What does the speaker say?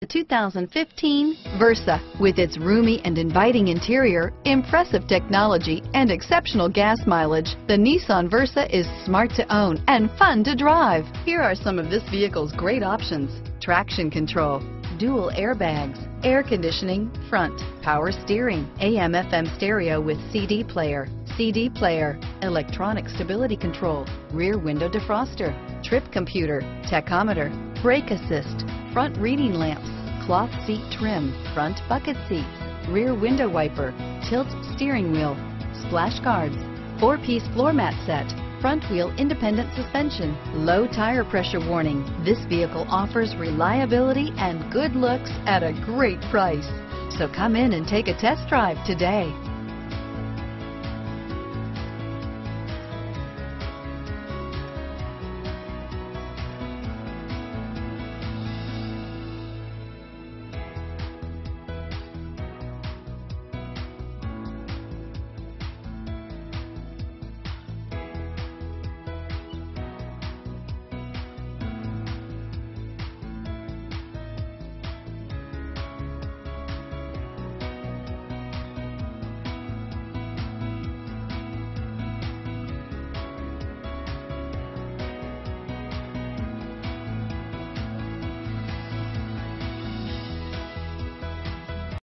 The 2015 Versa, with its roomy and inviting interior, impressive technology, and exceptional gas mileage, the Nissan Versa is smart to own and fun to drive. Here are some of this vehicle's great options: traction control, dual airbags, air conditioning, front, power steering, AM/FM stereo with CD player, electronic stability control, rear window defroster, trip computer, tachometer, brake assist, front reading lamps, cloth seat trim, front bucket seats, rear window wiper, tilt steering wheel, splash guards, 4-piece floor mat set, front wheel independent suspension, low tire pressure warning. This vehicle offers reliability and good looks at a great price. So come in and take a test drive today.